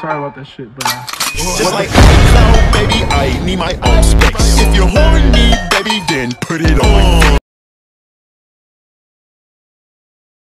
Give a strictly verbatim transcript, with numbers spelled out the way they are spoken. Sorry about that shit, but just like now, baby, I need my own space. If you're horny, baby, then put it on.